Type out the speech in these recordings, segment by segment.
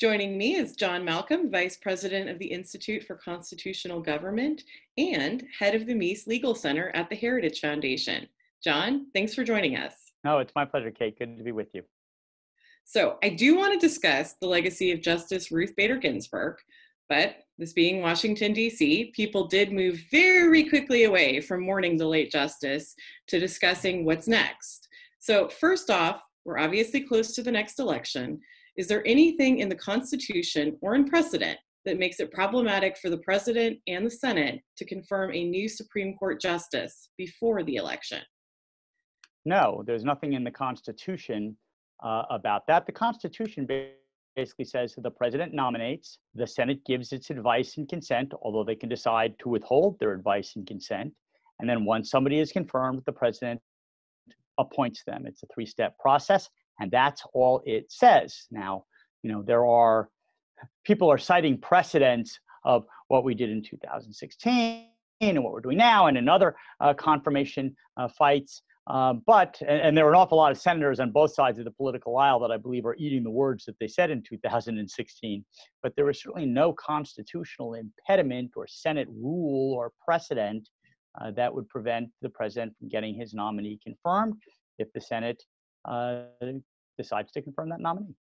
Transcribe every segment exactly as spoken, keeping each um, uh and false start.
Joining me is John Malcolm, Vice President of the Institute for Constitutional Government and head of the Meese Legal Center at the Heritage Foundation. John, thanks for joining us. No, it's my pleasure, Kate. Good to be with you. So I do want to discuss the legacy of Justice Ruth Bader Ginsburg, but this being Washington, D C, people did move very quickly away from mourning the late justice to discussing what's next. So first off, we're obviously close to the next election. Is there anything in the Constitution or in precedent that makes it problematic for the President and the Senate to confirm a new Supreme Court justice before the election? No, there's nothing in the Constitution uh, about that. The Constitution basically says that the President nominates, the Senate gives its advice and consent, although they can decide to withhold their advice and consent. And then once somebody is confirmed, the President appoints them. It's a three-step process. And that's all it says. Now, you know, there are, people are citing precedents of what we did in two thousand sixteen and what we're doing now and in other uh, confirmation uh, fights. Uh, but, and, and there are an awful lot of senators on both sides of the political aisle that I believe are eating the words that they said in two thousand sixteen. But there was certainly no constitutional impediment or Senate rule or precedent uh, that would prevent the president from getting his nominee confirmed if the Senate uh, decides to confirm that nominee.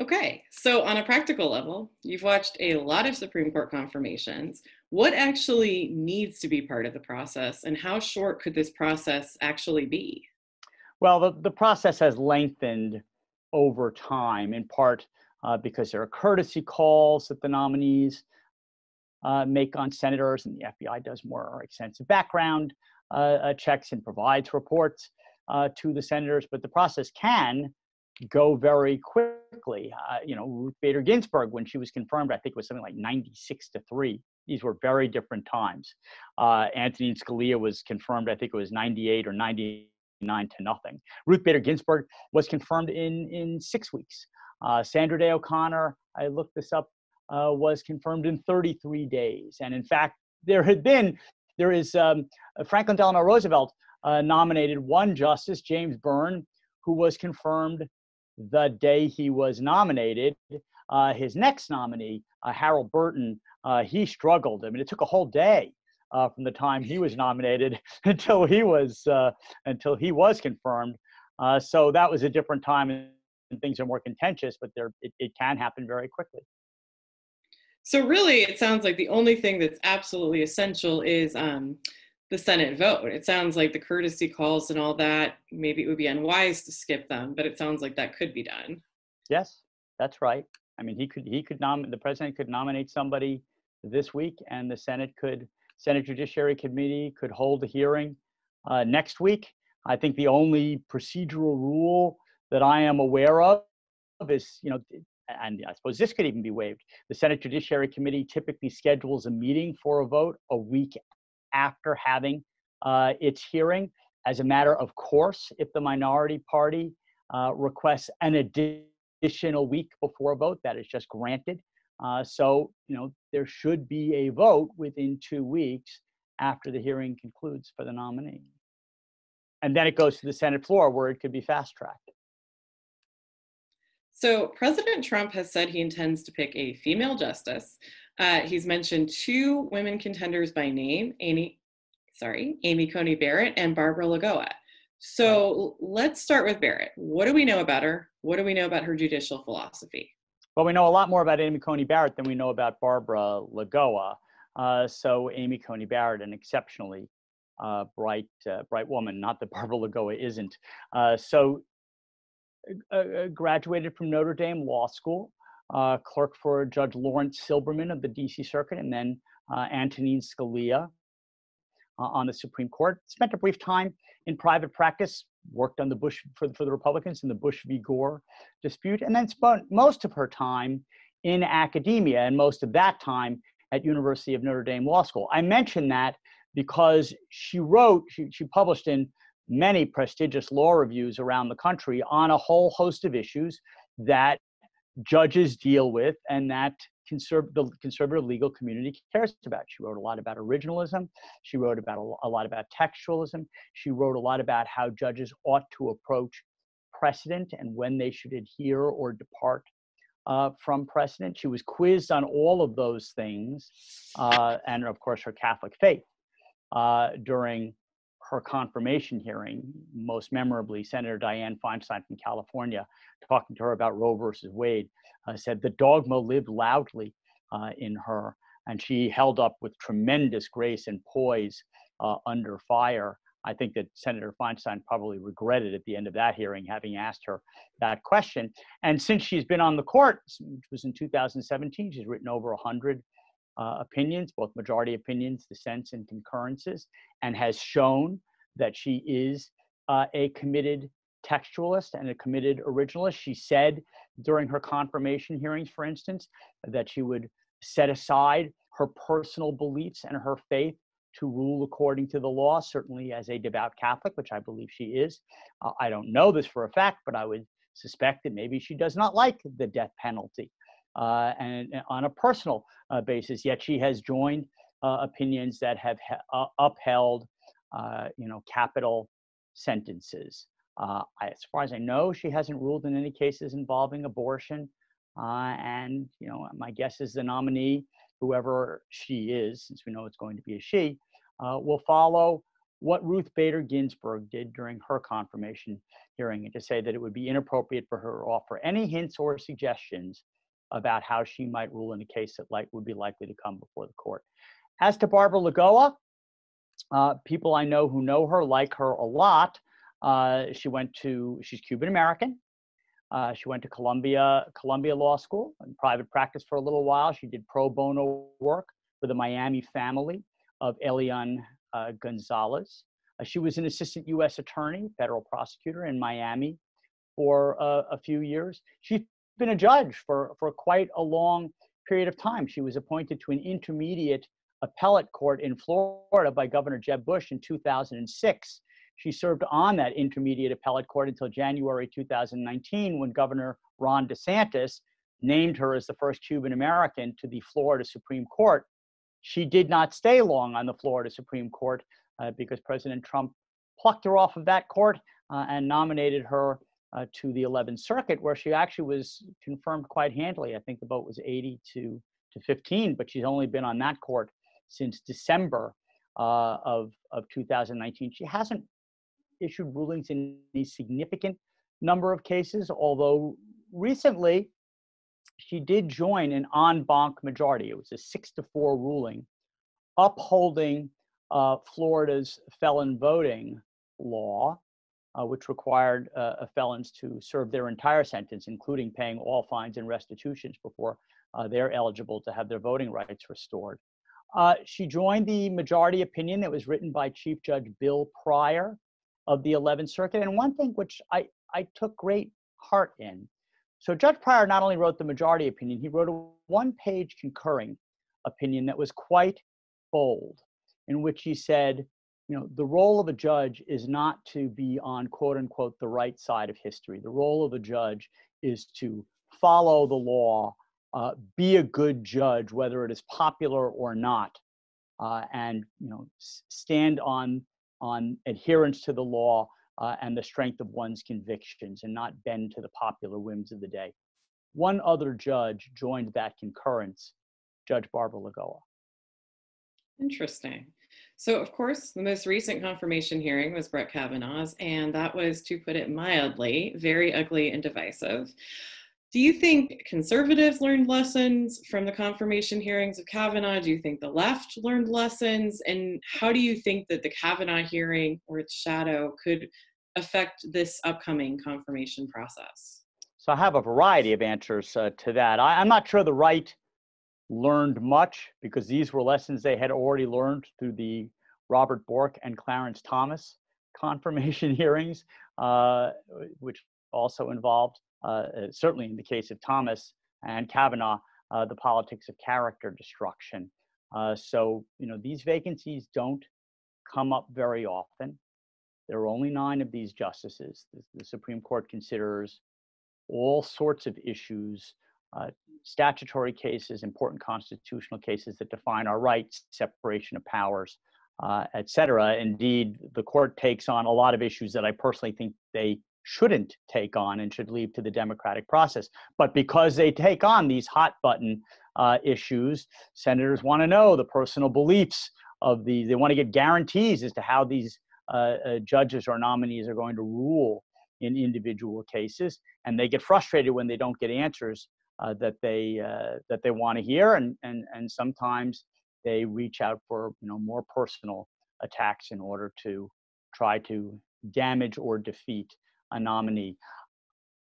Okay, so on a practical level, you've watched a lot of Supreme Court confirmations. What actually needs to be part of the process, and how short could this process actually be? Well, the, the process has lengthened over time, in part uh, because there are courtesy calls that the nominees uh, make on senators, and the F B I does more extensive background uh, uh, checks and provides reports uh, to the senators, but the process can go very quickly. Uh, you know, Ruth Bader Ginsburg, when she was confirmed, I think it was something like ninety-six to three. These were very different times. Uh, Antonin Scalia was confirmed, I think it was ninety-eight or ninety-nine to nothing. Ruth Bader Ginsburg was confirmed in, in six weeks. Uh, Sandra Day O'Connor, I looked this up, uh, was confirmed in thirty-three days. And in fact, there had been, there is um, Franklin Delano Roosevelt uh, nominated one justice, James Byrne, who was confirmed the day he was nominated. Uh, his next nominee, uh, Harold Burton, uh, he struggled. I mean, it took a whole day uh, from the time he was nominated until he was uh, until he was confirmed. Uh, so that was a different time, and things are more contentious, but there it, it can happen very quickly. So really, it sounds like the only thing that's absolutely essential is Um, the Senate vote. It sounds like the courtesy calls and all that, maybe it would be unwise to skip them, but it sounds like that could be done. Yes, that's right. I mean, he could, he could nom- the president could nominate somebody this week, and the Senate could, Senate Judiciary Committee could hold a hearing uh, next week. I think the only procedural rule that I am aware of is, you know, and I suppose this could even be waived. The Senate Judiciary Committee typically schedules a meeting for a vote a week after having uh, its hearing. As a matter of course, if the minority party uh, requests an additional week before a vote, that is just granted. Uh, so, you know, there should be a vote within two weeks after the hearing concludes for the nominee. And then it goes to the Senate floor where it could be fast-tracked. So President Trump has said he intends to pick a female justice. Uh, he's mentioned two women contenders by name, Amy, sorry, Amy Coney Barrett and Barbara Lagoa. So let's start with Barrett. What do we know about her? What do we know about her judicial philosophy? Well, we know a lot more about Amy Coney Barrett than we know about Barbara Lagoa. Uh, so Amy Coney Barrett, an exceptionally uh, bright, uh, bright woman, not that Barbara Lagoa isn't. Uh, so Uh, graduated from Notre Dame Law School, uh, clerk for Judge Lawrence Silberman of the D C Circuit, and then uh, Antonin Scalia uh, on the Supreme Court. Spent a brief time in private practice, worked on the Bush for, for the Republicans in the Bush v Gore dispute, and then spent most of her time in academia, and most of that time at University of Notre Dame Law School. I mention that because she wrote, she, she published in many prestigious law reviews around the country on a whole host of issues that judges deal with and that conserv- the conservative legal community cares about. She wrote a lot about originalism. She wrote about a, a lot about textualism. She wrote a lot about how judges ought to approach precedent and when they should adhere or depart uh, from precedent. She was quizzed on all of those things, uh, and of course her Catholic faith uh, during her confirmation hearing, most memorably, Senator Dianne Feinstein from California, talking to her about Roe versus Wade, uh, said the dogma lived loudly uh, in her, and she held up with tremendous grace and poise uh, under fire. I think that Senator Feinstein probably regretted at the end of that hearing having asked her that question. And since she's been on the court, which was in two thousand seventeen, she's written over one hundred uh, opinions, both majority opinions, dissents, and concurrences, and has shown that she is uh, a committed textualist and a committed originalist. She said during her confirmation hearings, for instance, that she would set aside her personal beliefs and her faith to rule according to the law, certainly as a devout Catholic, which I believe she is. Uh, I don't know this for a fact, but I would suspect that maybe she does not like the death penalty uh, and, and on a personal uh, basis, yet she has joined uh, opinions that have uh, upheld uh, you know, capital sentences. Uh, I, as far as I know, she hasn't ruled in any cases involving abortion. Uh, and, you know, my guess is the nominee, whoever she is, since we know it's going to be a she, Uh, will follow what Ruth Bader Ginsburg did during her confirmation hearing, and to say that it would be inappropriate for her to offer any hints or suggestions about how she might rule in a case that like would be likely to come before the court. As to Barbara Lagoa, uh, people I know who know her like her a lot. Uh, she went to, she's Cuban American. Uh, she went to Columbia, Columbia Law School in private practice for a little while. She did pro bono work for the Miami family of Elian uh, Gonzalez. Uh, she was an assistant U S attorney, federal prosecutor in Miami for uh, a few years. She's been a judge for, for quite a long period of time. She was appointed to an intermediate appellate court in Florida by Governor Jeb Bush in two thousand six. She served on that intermediate appellate court until January two thousand nineteen, when Governor Ron DeSantis named her as the first Cuban American to the Florida Supreme Court. She did not stay long on the Florida Supreme Court uh, because President Trump plucked her off of that court uh, and nominated her uh, to the eleventh Circuit, where she actually was confirmed quite handily. I think the vote was eighty to fifteen, but she's only been on that court since December uh, of, of two thousand nineteen. She hasn't issued rulings in a significant number of cases, although recently she did join an en banc majority. It was a six to four ruling upholding uh, Florida's felon voting law, uh, which required uh, felons to serve their entire sentence, including paying all fines and restitutions, before uh, they're eligible to have their voting rights restored. Uh, she joined the majority opinion that was written by Chief Judge Bill Pryor of the eleventh Circuit. And one thing which I, I took great heart in, so Judge Pryor not only wrote the majority opinion, he wrote a one-page concurring opinion that was quite bold, in which he said, you know, the role of a judge is not to be on, quote unquote, the right side of history. The role of a judge is to follow the law, uh, be a good judge, whether it is popular or not, uh, and, you know, stand on, on adherence to the law Uh, and the strength of one's convictions, and not bend to the popular whims of the day. One other judge joined that concurrence, Judge Barbara Lagoa. Interesting. So, of course, the most recent confirmation hearing was Brett Kavanaugh's, and that was, to put it mildly, very ugly and divisive. Do you think conservatives learned lessons from the confirmation hearings of Kavanaugh? Do you think the left learned lessons? And how do you think that the Kavanaugh hearing or its shadow could affect this upcoming confirmation process? So I have a variety of answers uh, to that. I, I'm not sure the right learned much, because these were lessons they had already learned through the Robert Bork and Clarence Thomas confirmation hearings, uh, which also involved, uh, certainly in the case of Thomas and Kavanaugh, uh, the politics of character destruction. Uh, so, you know, these vacancies don't come up very often. There are only nine of these justices. The, the Supreme Court considers all sorts of issues, uh, statutory cases, important constitutional cases that define our rights, separation of powers, uh, et cetera. Indeed, the court takes on a lot of issues that I personally think they shouldn't take on and should leave to the democratic process. But because they take on these hot button uh, issues, senators want to know the personal beliefs of the, they want to get guarantees as to how these uh, uh, judges or nominees are going to rule in individual cases. And they get frustrated when they don't get answers uh, that they uh, that they want to hear. And, and, and sometimes they reach out for, you know, more personal attacks in order to try to damage or defeat a nominee.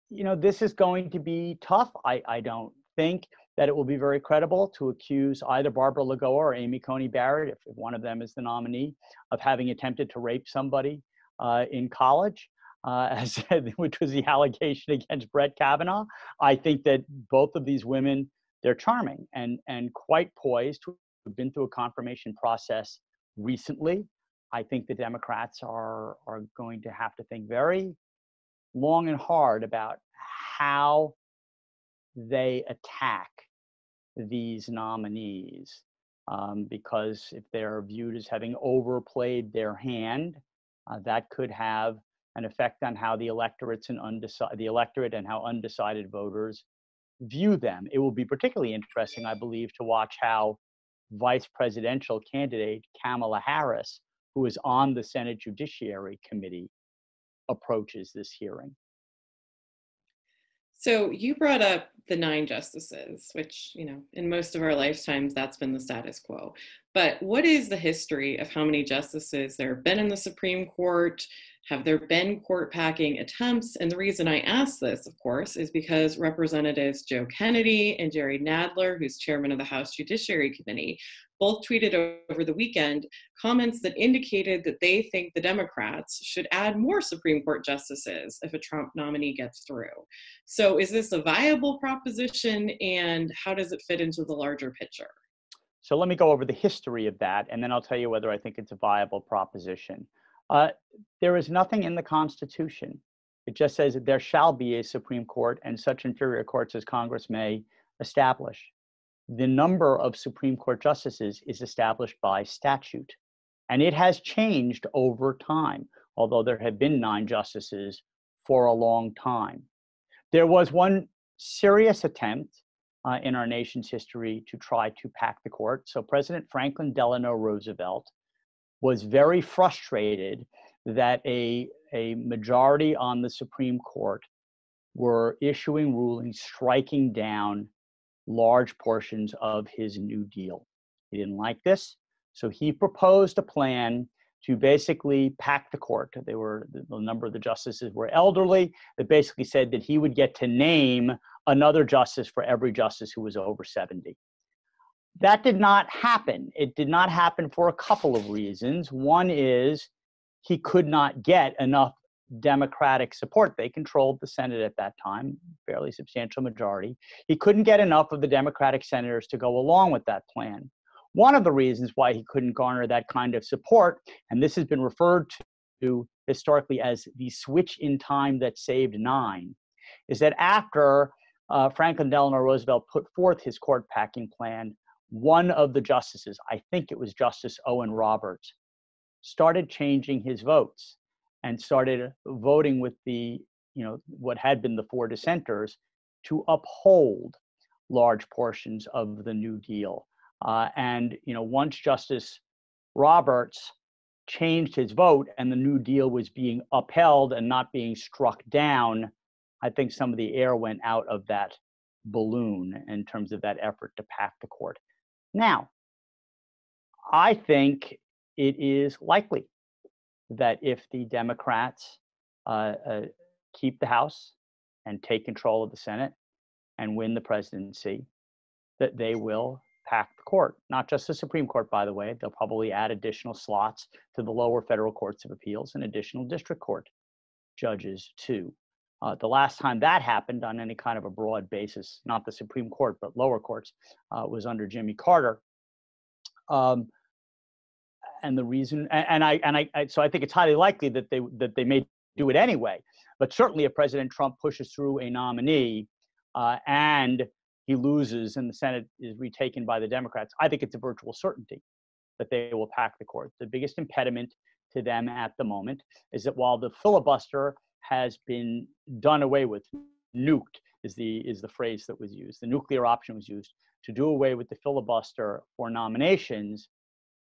You know, this is going to be tough. I, I don't think that it will be very credible to accuse either Barbara Lagoa or Amy Coney Barrett, if one of them is the nominee, of having attempted to rape somebody uh, in college, uh, as, which was the allegation against Brett Kavanaugh. I think that both of these women, they're charming and, and quite poised to have been through a confirmation process recently. I think the Democrats are, are going to have to think very long and hard about how they attack these nominees, um, because if they're viewed as having overplayed their hand, uh, that could have an effect on how the electorates and undeci- the electorate and how undecided voters view them. It will be particularly interesting, I believe, to watch how vice presidential candidate Kamala Harris, who is on the Senate Judiciary Committee, approaches this hearing. So you brought up the nine justices, which, you know, in most of our lifetimes, that's been the status quo. But what is the history of how many justices there have been in the Supreme Court? Have there been court packing attempts? And the reason I ask this, of course, is because Representatives Joe Kennedy and Jerry Nadler, who's chairman of the House Judiciary Committee, both tweeted over the weekend comments that indicated that they think the Democrats should add more Supreme Court justices if a Trump nominee gets through. So is this a viable proposition, and how does it fit into the larger picture? So let me go over the history of that, and then I'll tell you whether I think it's a viable proposition. Uh, there is nothing in the Constitution. It just says that there shall be a Supreme Court and such inferior courts as Congress may establish. The number of Supreme Court justices is established by statute, and it has changed over time, although there have been nine justices for a long time. There was one serious attempt uh, in our nation's history to try to pack the court. So President Franklin Delano Roosevelt was very frustrated that a, a majority on the Supreme Court were issuing rulings striking down large portions of his New Deal. He didn't like this, so he proposed a plan to basically pack the court. They were, the number of the justices were elderly. That basically said that he would get to name another justice for every justice who was over seventy. That did not happen. It did not happen for a couple of reasons. One is he could not get enough Democratic support. They controlled the Senate at that time, fairly substantial majority. He couldn't get enough of the Democratic senators to go along with that plan. One of the reasons why he couldn't garner that kind of support, and this has been referred to historically as the switch in time that saved nine, is that after uh, Franklin Delano Roosevelt put forth his court packing plan, one of the justices, I think it was Justice Owen Roberts, started changing his votes and started voting with the, you know, what had been the four dissenters to uphold large portions of the New Deal. Uh, and, you know, once Justice Roberts changed his vote and the New Deal was being upheld and not being struck down, I think some of the air went out of that balloon in terms of that effort to pack the court. Now, I think it is likely that if the Democrats uh, uh, keep the House and take control of the Senate and win the presidency, that they will pack the court. Not just the Supreme Court, by the way. They'll probably add additional slots to the lower federal courts of appeals and additional district court judges, too. Uh, the last time that happened on any kind of a broad basis, not the Supreme Court, but lower courts, uh, was under Jimmy Carter. Um, And the reason, and, and I, and I, I, so I think it's highly likely that they that they may do it anyway. But certainly, if President Trump pushes through a nominee uh, and he loses, and the Senate is retaken by the Democrats, I think it's a virtual certainty that they will pack the court. The biggest impediment to them at the moment is that while the filibuster has been done away with. Nuked is the is the phrase that was used. The nuclear option was used to do away with the filibuster for nominations.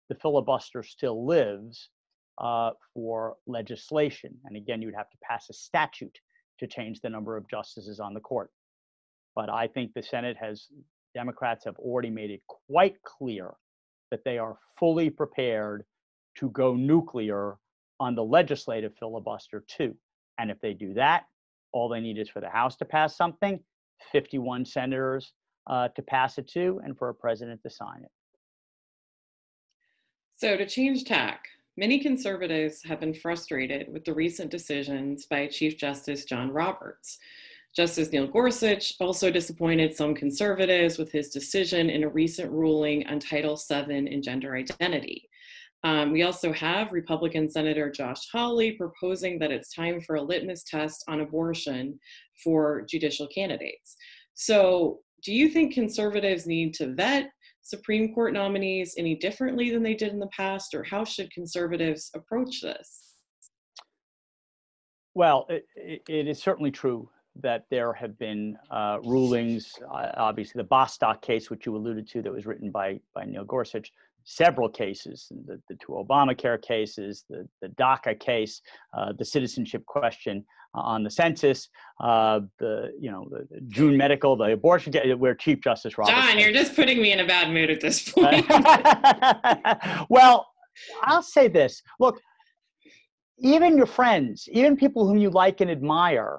The filibuster still lives uh, for legislation. And again, you'd have to pass a statute to change the number of justices on the court. But I think the Senate has, Democrats have already made it quite clear that they are fully prepared to go nuclear on the legislative filibuster too. And if they do that, all they need is for the House to pass something, fifty-one senators uh, to pass it to, and for a president to sign it. So to change tack, many conservatives have been frustrated with the recent decisions by Chief Justice John Roberts. Justice Neil Gorsuch also disappointed some conservatives with his decision in a recent ruling on Title seven in gender identity. Um, we also have Republican Senator Josh Hawley proposing that it's time for a litmus test on abortion for judicial candidates. So do you think conservatives need to vet Supreme Court nominees any differently than they did in the past, or how should conservatives approach this? Well, it, it is certainly true that there have been uh, rulings, uh, obviously the Bostock case, which you alluded to, that was written by, by Neil Gorsuch, several cases, the, the two Obamacare cases, the, the DACA case, uh, the citizenship question on the census, uh, the, you know, the, the June medical, the abortion, where Chief Justice Roberts— John, you're just putting me in a bad mood at this point. Well, I'll say this. Look, even your friends, even people whom you like and admire,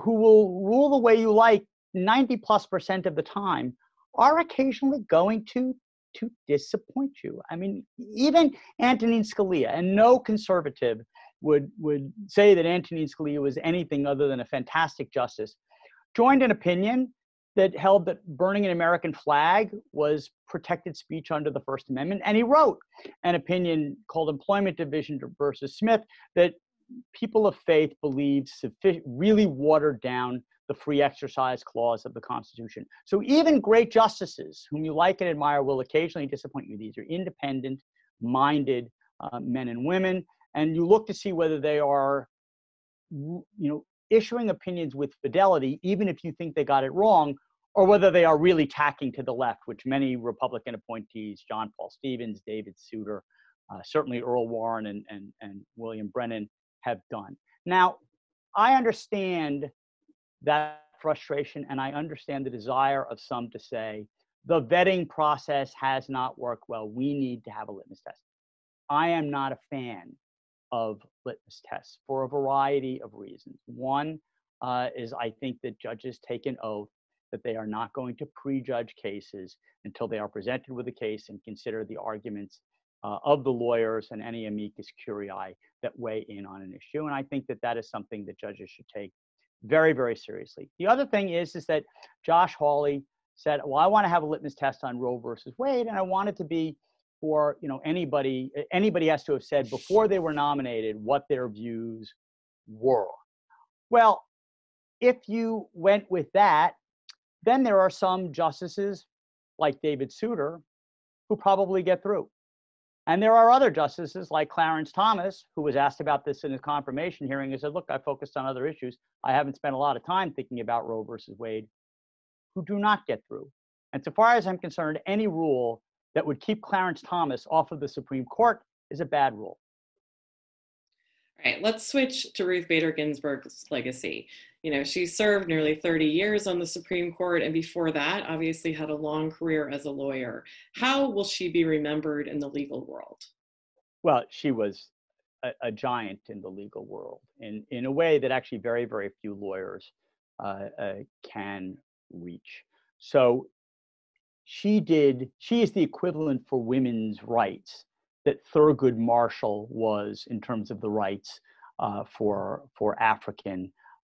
who will rule the way you like ninety plus percent of the time, are occasionally going to to disappoint you. I mean, even Antonin Scalia, and no conservative would would say that Antonin Scalia was anything other than a fantastic justice, joined an opinion that held that burning an American flag was protected speech under the First Amendment. And he wrote an opinion called Employment Division versus Smith that people of faith believe really watered down the free exercise clause of the Constitution. So even great justices whom you like and admire will occasionally disappoint you. These are independent minded uh, men and women, and you look to see whether they are, you know, issuing opinions with fidelity, even if you think they got it wrong, or whether they are really tacking to the left, which many Republican appointees, John Paul Stevens, David Souter, uh, certainly Earl Warren and, and, and William Brennan, have done. Now, I understand that frustration, and I understand the desire of some to say, the vetting process has not worked well. We need to have a litmus test. I am not a fan of litmus tests for a variety of reasons. One uh, is I think that judges take an oath that they are not going to prejudge cases until they are presented with a case and consider the arguments Uh, of the lawyers and any amicus curiae that weigh in on an issue. And I think that that is something that judges should take very, very seriously. The other thing is, is that Josh Hawley said, well, I want to have a litmus test on Roe versus Wade, and I want it to be for, you know, anybody, anybody has to have said before they were nominated what their views were. Well, if you went with that, then there are some justices like David Souter who probably get through. And there are other justices like Clarence Thomas, who was asked about this in his confirmation hearing, and said, look, I focused on other issues. I haven't spent a lot of time thinking about Roe versus Wade, who do not get through. And so far as I'm concerned, any rule that would keep Clarence Thomas off of the Supreme Court is a bad rule. All right, let's switch to Ruth Bader Ginsburg's legacy. You know, she served nearly thirty years on the Supreme Court, and before that, obviously had a long career as a lawyer. How will she be remembered in the legal world? Well, she was a, a giant in the legal world, in, in a way that actually very, very few lawyers uh, uh, can reach. So she did, she is the equivalent for women's rights that Thurgood Marshall was in terms of the rights uh, for, for African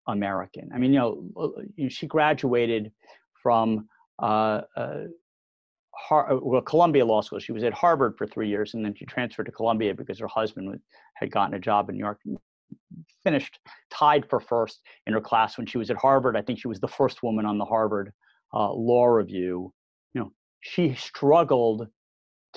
American. I mean, you know, she graduated from uh, uh, Har- well, Columbia Law School. She was at Harvard for three years, and then she transferred to Columbia because her husband was, had gotten a job in New York. Finished tied for first in her class when she was at Harvard. I think she was the first woman on the Harvard uh, Law Review. You know, she struggled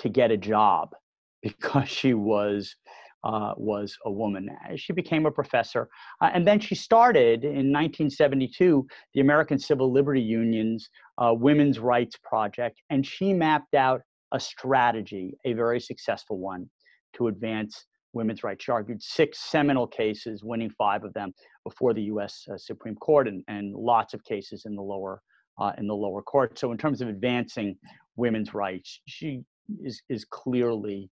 to get a job because she was uh, was a woman. She became a professor. Uh, and then she started in nineteen seventy-two, the American Civil Liberty Union's uh, Women's Rights Project. And she mapped out a strategy, a very successful one, to advance women's rights. She argued six seminal cases, winning five of them before the U S Uh, Supreme Court, and, and lots of cases in the lower uh, in the lower court. So in terms of advancing women's rights, she is, is clearly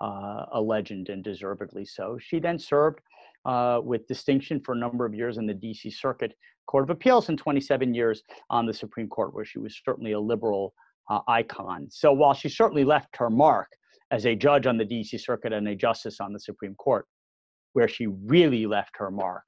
uh, a legend, and deservedly so. She then served uh, with distinction for a number of years in the D C Circuit Court of Appeals, and twenty-seven years on the Supreme Court, where she was certainly a liberal uh, icon. So while she certainly left her mark as a judge on the D C Circuit and a justice on the Supreme Court, where she really left her mark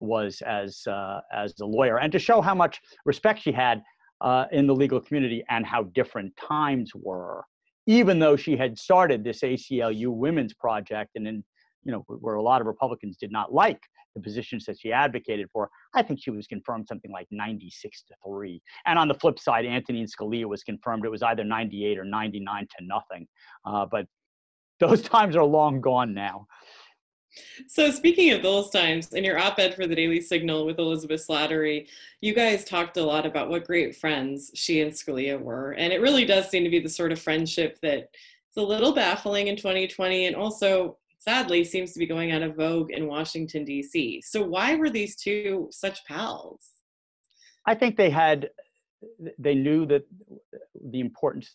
was as, uh, as a lawyer. And to show how much respect she had uh, in the legal community and how different times were, even though she had started this A C L U Women's Project, and in, you know, where a lot of Republicans did not like the positions that she advocated for, I think she was confirmed something like ninety-six to three. And on the flip side, Antonin Scalia was confirmed. It was either ninety-eight or ninety-nine to nothing. Uh, but those times are long gone now. So speaking of those times, in your op-ed for the Daily Signal with Elizabeth Slattery, you guys talked a lot about what great friends she and Scalia were. And it really does seem to be the sort of friendship that's a little baffling in twenty twenty, and also sadly seems to be going out of vogue in Washington, D C. So why were these two such pals? I think they had, they knew that the important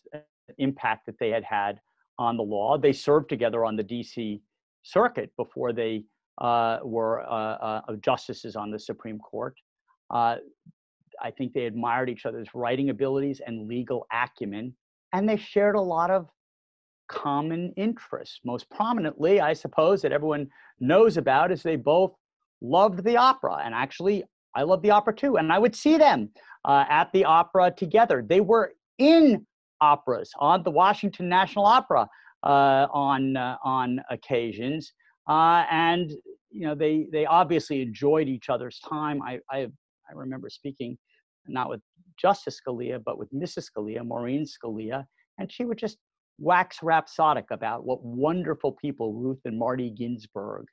impact that they had had on the law. They served together on the D C Circuit before they uh, were uh, uh, justices on the Supreme Court. Uh, I think they admired each other's writing abilities and legal acumen, and they shared a lot of common interests. Most prominently, I suppose, that everyone knows about is they both loved the opera. And actually, I love the opera too. And I would see them uh, at the opera together. They were in operas, on the Washington National Opera uh, on uh, on occasions. Uh, and you know, they they obviously enjoyed each other's time. I I, I remember speaking, not with Justice Scalia, but with Missus Scalia, Maureen Scalia, and she would just wax rhapsodic about what wonderful people Ruth and Marty Ginsburg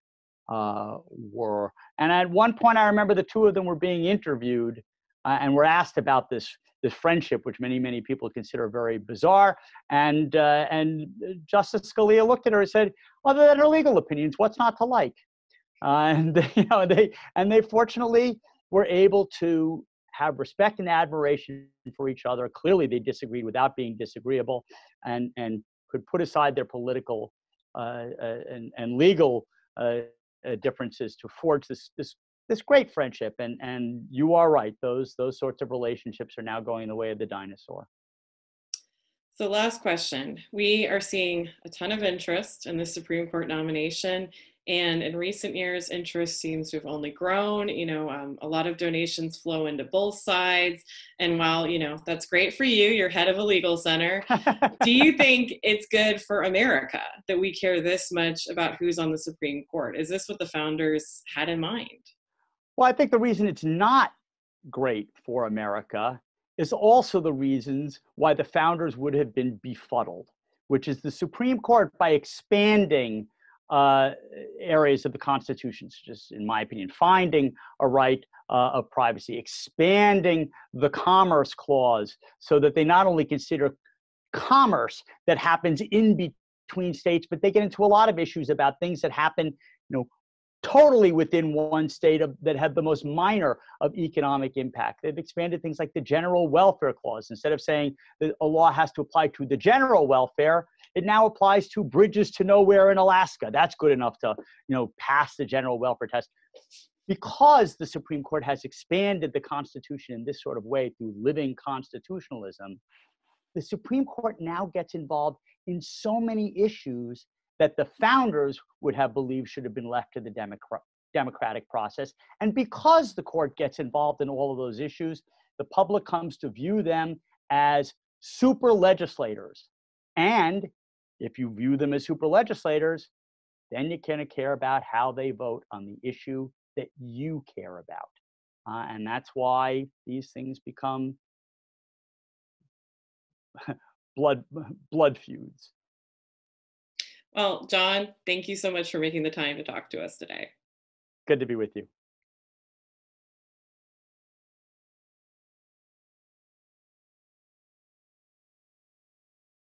uh, were. And at one point, I remember the two of them were being interviewed uh, and were asked about this, this friendship, which many, many people consider very bizarre. And, uh, and Justice Scalia looked at her and said, other than her legal opinions, what's not to like? Uh, and, they, you know, they, and they fortunately were able to have respect and admiration for each other. Clearly, they disagreed without being disagreeable, and, and could put aside their political uh, and, and legal uh, differences to forge this, this, this great friendship. And, and you are right, those, those sorts of relationships are now going the way of the dinosaur. So last question. We are seeing a ton of interest in the Supreme Court nomination. And in recent years, interest seems to have only grown. You know, um, a lot of donations flow into both sides. And while, you know, that's great for you, you're head of a legal center, do you think it's good for America that we care this much about who's on the Supreme Court? Is this what the founders had in mind? Well, I think the reason it's not great for America is also the reasons why the founders would have been befuddled, which is the Supreme Court, by expanding Uh, areas of the Constitution, such as, in my opinion, finding a right uh, of privacy, expanding the Commerce Clause so that they not only consider commerce that happens in between states, but they get into a lot of issues about things that happen, you know, totally within one state of, that have the most minor of economic impact. They've expanded things like the General Welfare Clause. Instead of saying that a law has to apply to the general welfare, it now applies to bridges to nowhere in Alaska. That's good enough to, you know, pass the general welfare test. Because the Supreme Court has expanded the Constitution in this sort of way through living constitutionalism, the Supreme Court now gets involved in so many issues that the founders would have believed should have been left to the democra- democratic process. And because the court gets involved in all of those issues, the public comes to view them as super legislators. And if you view them as super legislators, then you kind of care about how they vote on the issue that you care about. Uh, and that's why these things become blood, blood feuds. Well, John, thank you so much for making the time to talk to us today. Good to be with you.